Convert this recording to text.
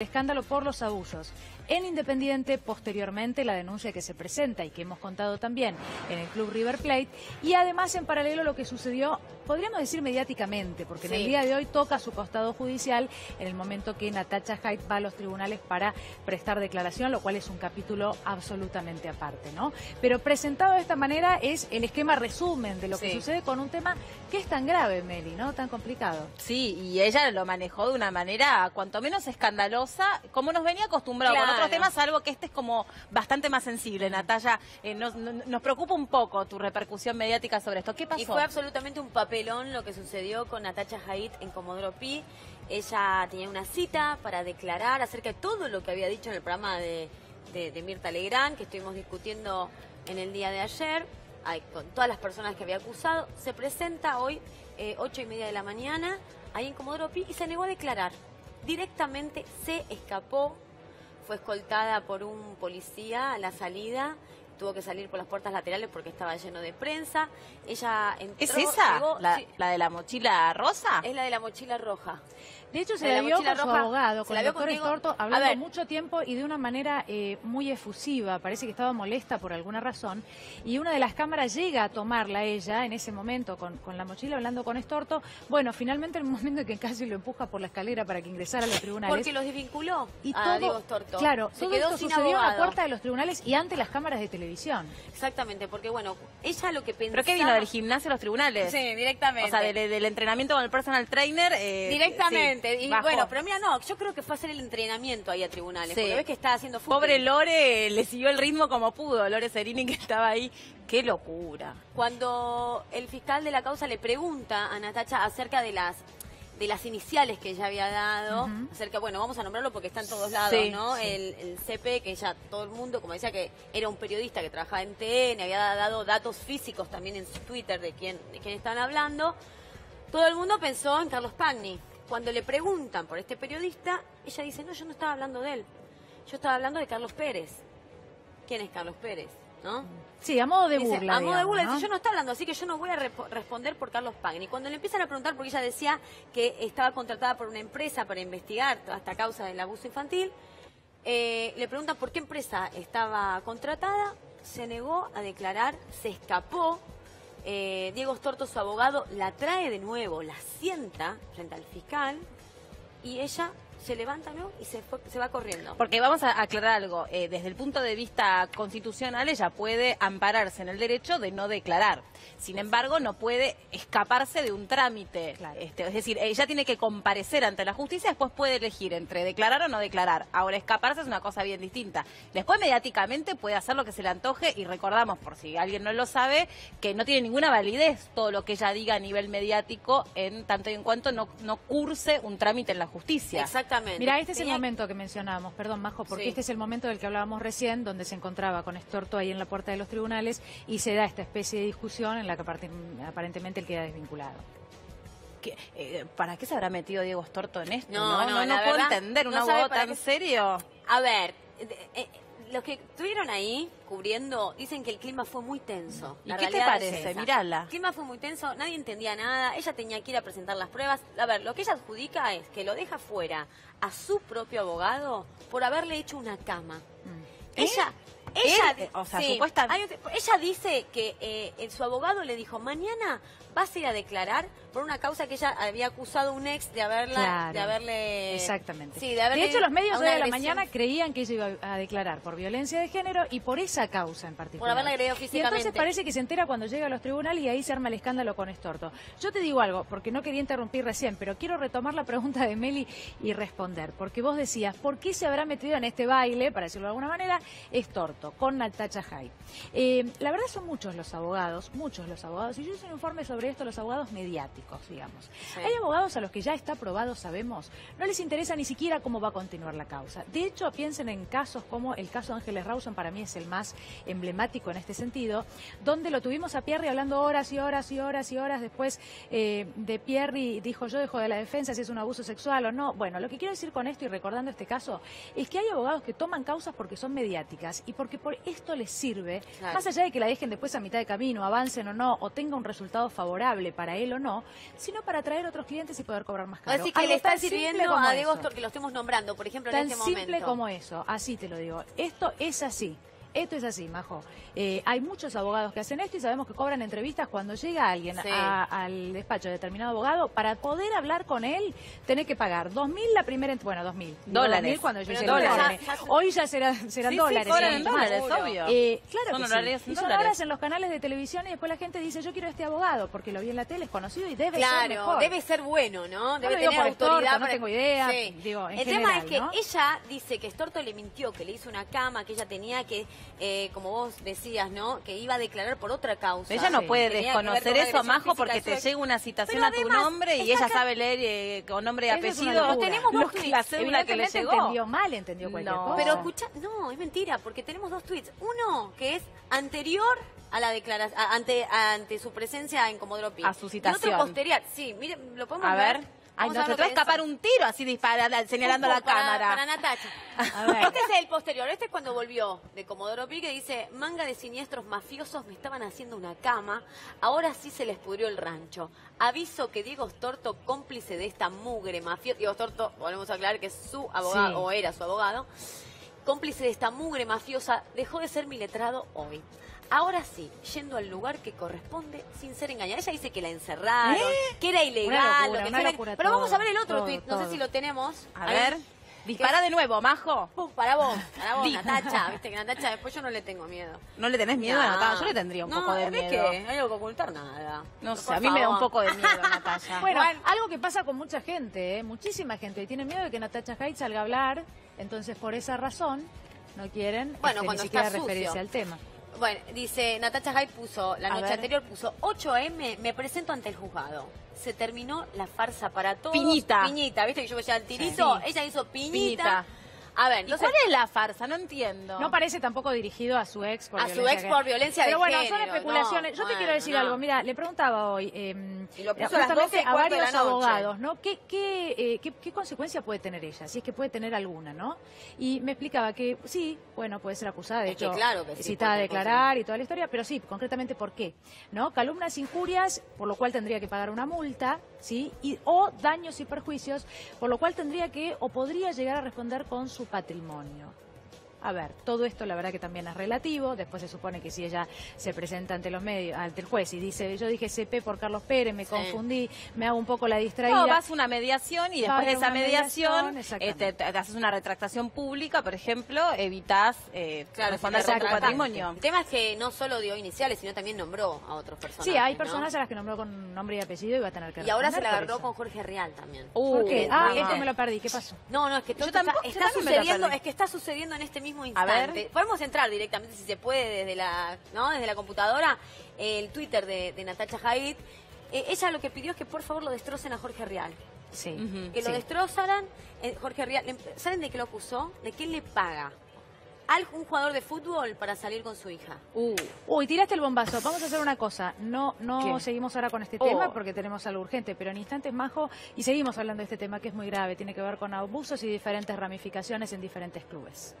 Escándalo por los abusos. En Independiente, posteriormente, la denuncia que se presenta y que hemos contado también en el club River Plate. Y además, en paralelo, lo que sucedió, podríamos decir mediáticamente, porque sí, en el día de hoy toca su costado judicial en el momento que Natacha Jaitt va a los tribunales para prestar declaración, lo cual es un capítulo absolutamente aparte, ¿no? Pero presentado de esta manera es el esquema resumen de lo que sucede con un tema que es tan grave, Meli, ¿no? Tan complicado. Sí, y ella lo manejó de una manera cuanto menos escandalosa, como nos venía acostumbrado con otros temas, salvo que este es como bastante más sensible. Natacha, nos preocupa un poco tu repercusión mediática sobre esto. ¿Qué pasó? Y fue absolutamente un papelón lo que sucedió con Natacha Jaitt en Comodoro Py. Ella tenía una cita para declarar acerca de todo lo que había dicho en el programa de Mirtha Legrand, que estuvimos discutiendo en el día de ayer, con todas las personas que había acusado. Se presenta hoy 8:30 de la mañana ahí en Comodoro Py y se negó a declarar. Directamente se escapó, fue escoltada por un policía a la salida, tuvo que salir por las puertas laterales porque estaba lleno de prensa. Ella entró, ¿es esa? Llegó, ¿La de la mochila rosa? Es la de la mochila roja. De hecho, se la vio con su abogado, con el doctor Storto, hablando mucho tiempo y de una manera muy efusiva. Parece que estaba molesta por alguna razón. Y una de las cámaras llega a tomarla ella en ese momento con la mochila, hablando con Storto. Bueno, finalmente en el momento en que casi lo empuja por la escalera para que ingresara a los tribunales. Porque los desvinculó y todo, a Diego Storto. Claro, se todo quedó esto sin sucedió abogado. A la puerta de los tribunales y ante las cámaras de televisión. Exactamente, porque bueno, ella lo que pensaba... ¿Pero qué vino del gimnasio a los tribunales? Sí, directamente. O sea, del entrenamiento con el personal trainer. Directamente. Sí. Y bajó. Bueno, pero mira, no, yo creo que fue hacer el entrenamiento ahí a tribunales, porque ves que está haciendo fútbol. Pobre Lore, le siguió el ritmo como pudo, Lore Serini, que estaba ahí. ¡Qué locura! Cuando el fiscal de la causa le pregunta a Natacha acerca de las iniciales que ella había dado, acerca, bueno, vamos a nombrarlo porque está en todos lados, ¿no? Sí. El CP, que ya todo el mundo, como decía, que era un periodista que trabajaba en TN, había dado datos físicos también en su Twitter de quién estaban hablando. Todo el mundo pensó en Carlos Pagni. Cuando le preguntan por este periodista, ella dice, no, yo no estaba hablando de él, yo estaba hablando de Carlos Pérez. ¿Quién es Carlos Pérez? ¿No? Sí, a modo de burla. A modo de burla, ¿no? Dice, yo no estaba hablando, así que yo no voy a responder por Carlos Pagni. Cuando le empiezan a preguntar, porque ella decía que estaba contratada por una empresa para investigar toda esta causa del abuso infantil, le preguntan por qué empresa estaba contratada, se negó a declarar, se escapó. Diego Storto, su abogado, la trae de nuevo, la sienta frente al fiscal y ella se levanta, ¿no? Y se va corriendo. Porque vamos a aclarar algo, desde el punto de vista constitucional ella puede ampararse en el derecho de no declarar, sin embargo no puede escaparse de un trámite, claro. Es decir, ella tiene que comparecer ante la justicia, después puede elegir entre declarar o no declarar, ahora escaparse es una cosa bien distinta, después mediáticamente puede hacer lo que se le antoje y recordamos, por si alguien no lo sabe, que no tiene ninguna validez todo lo que ella diga a nivel mediático en tanto y en cuanto no curse un trámite en la justicia. Exacto. Mira, este es el momento que mencionábamos, perdón, Majo, porque este es el momento del que hablábamos recién, donde se encontraba con Storto ahí en la puerta de los tribunales y se da esta especie de discusión en la que aparentemente él queda desvinculado. ¿Para qué se habrá metido Diego Storto en esto? No puedo entender un abogado tan serio. A ver, los que estuvieron ahí cubriendo dicen que el clima fue muy tenso. ¿Y qué te parece? Mírala. El clima fue muy tenso, nadie entendía nada, ella tenía que ir a presentar las pruebas. A ver, lo que ella adjudica es que lo deja fuera a su propio abogado por haberle hecho una cama. Ella, o sea, supuestamente... Ella dice que su abogado le dijo, mañana vas a ir a declarar por una causa que ella había acusado a un ex de haberle... Exactamente. Sí, de hecho, los medios de la mañana creían que ella iba a declarar por violencia de género y por esa causa en particular. Por haberla agredido físicamente. Y entonces parece que se entera cuando llega a los tribunales y ahí se arma el escándalo con Storto. Yo te digo algo, porque no quería interrumpir recién, pero quiero retomar la pregunta de Meli y responder. Porque vos decías, ¿por qué se habrá metido en este baile, para decirlo de alguna manera, Storto con Natacha Jaitt? La verdad son muchos los abogados, y yo hice un informe sobre esto, los abogados mediáticos, digamos. Sí. Hay abogados a los que ya está probado, sabemos, no les interesa ni siquiera cómo va a continuar la causa. De hecho, piensen en casos como el caso de Ángeles Rawson, para mí es el más emblemático en este sentido, donde lo tuvimos a Pierre hablando horas y horas y horas y horas después de Pierre y dijo, yo dejo de la defensa si es un abuso sexual o no. Bueno, lo que quiero decir con esto y recordando este caso es que hay abogados que toman causas porque son mediáticas y porque por esto les sirve, más allá de que la dejen después a mitad de camino, avancen o no, o tenga un resultado favorable. favorable para él o no, sino para atraer otros clientes y poder cobrar más caro. Así que algo le está sirviendo a Diego Storto que lo estemos nombrando, por ejemplo, en este momento. Tan simple como eso, así te lo digo. Esto es así. Esto es así, Majo. Hay muchos abogados que hacen esto y sabemos que cobran entrevistas cuando llega alguien sí. al despacho de determinado abogado. Para poder hablar con él, tenés que pagar 2.000 la primera... Bueno, 2.000. Dólares. Cuando yo dólares. Hoy ya serán sí, dólares. Sí, en dólares, obvio. Claro son que sí. Y son horas en los canales de televisión y después la gente dice, yo quiero este abogado, porque lo vi en la tele, es conocido y debe ser mejor. Claro, debe ser bueno, ¿no? Debe tener autoridad. Storto, no tengo idea. Sí. Digo, en general, tema es que ¿no? ella dice que Storto le mintió, que le hizo una cama, que ella tenía que... como vos decías, ¿no? Que iba a declarar por otra causa. Ella no puede desconocer eso, Majo, porque te llega una citación a tu nombre y ella sabe leer con nombre y apellido. No tenemos dos tweets. La cédula que le llegó. Entendió mal, entendió cualquier cosa. Pero escucha, no, es mentira, porque tenemos dos tweets. Uno que es anterior a la declaración, ante su presencia en Comodoro Py. A su citación. Y otro posterior. Sí, miren, lo podemos ver. A ver. Ay, nos trató de escapar un tiro así disparada, señalando a la cámara. Para Natacha. A ver. Este es el posterior, este es cuando volvió de Comodoro Py, que dice, manga de siniestros mafiosos me estaban haciendo una cama, ahora sí se les pudrió el rancho. Aviso que Diego Storto, cómplice de esta mugre mafiosa, Diego Storto, volvemos a aclarar que es su abogado, sí. o era su abogado, cómplice de esta mugre mafiosa, dejó de ser mi letrado hoy. Ahora sí, yendo al lugar que corresponde sin ser engañada. Ella dice que la encerraron, que era ilegal. Una locura, una locura. Pero vamos a ver el otro tuit, no sé si lo tenemos. A ver. Dispara de nuevo, Majo. Para vos, Natacha. Viste que Natacha, después yo no le tengo miedo. ¿No le tenés miedo, Natacha? Yo le tendría un poco de miedo. No, es que no hay algo que ocultar nada. No sé, a mí me da un poco de miedo, Natacha. Bueno, algo que pasa con mucha gente, muchísima gente. Y tiene miedo de que Natacha Jaitt salga a hablar. Entonces, por esa razón, no quieren ni siquiera referirse al tema. Bueno, dice, Natacha Jaitt puso, la noche anterior puso, 8 AM, me presento ante el juzgado. Se terminó la farsa para todos. Piñita. Piñita, viste que yo decía el tirito, sí. Ella hizo piñita. A ver, entonces, ¿cuál es la farsa? No entiendo. No parece tampoco dirigido a su ex por violencia. A su ex por violencia de género. Pero bueno, son especulaciones. Yo te quiero decir algo. Mira, le preguntaba hoy justamente a varios abogados, ¿no? ¿Qué consecuencia puede tener ella? Si es que puede tener alguna, ¿no? Y me explicaba que sí, bueno, puede ser acusada, de hecho, citada a declarar y toda la historia, pero sí, concretamente, ¿por qué? ¿No? Calumnias, injurias, por lo cual tendría que pagar una multa, ¿sí? O daños y perjuicios, por lo cual tendría que o podría llegar a responder con su patrimonio. A ver, todo esto la verdad que también es relativo. Después se supone que si ella se presenta ante los medios, ante el juez y dice, yo dije CP por Carlos Pérez, me confundí, me hago un poco la distraída. No, vas a una mediación y después de esa mediación te haces una retractación pública, por ejemplo, evitás responder con tu patrimonio. El tema es que no solo dio iniciales, sino también nombró a otros personajes. Sí, hay personas a las que nombró con nombre y apellido y va a tener que responder. Y ahora se la agarró con Jorge Rial también. ¿Por qué? Esto me lo perdí, ¿qué pasó? No, es que todo está sucediendo, es que está sucediendo en este mismo instante. A ver. Podemos entrar directamente, si se puede, desde la computadora, el Twitter de Natacha Jaitt. Ella lo que pidió es que por favor lo destrocen a Jorge Rial. Sí. Que lo destrozaran. Jorge Rial, ¿saben de qué lo acusó? ¿De qué le paga? Un jugador de fútbol para salir con su hija. Uy, tiraste el bombazo. Vamos a hacer una cosa. No seguimos ahora con este tema porque tenemos algo urgente, pero en instantes, Majo, y seguimos hablando de este tema que es muy grave. Tiene que ver con abusos y diferentes ramificaciones en diferentes clubes.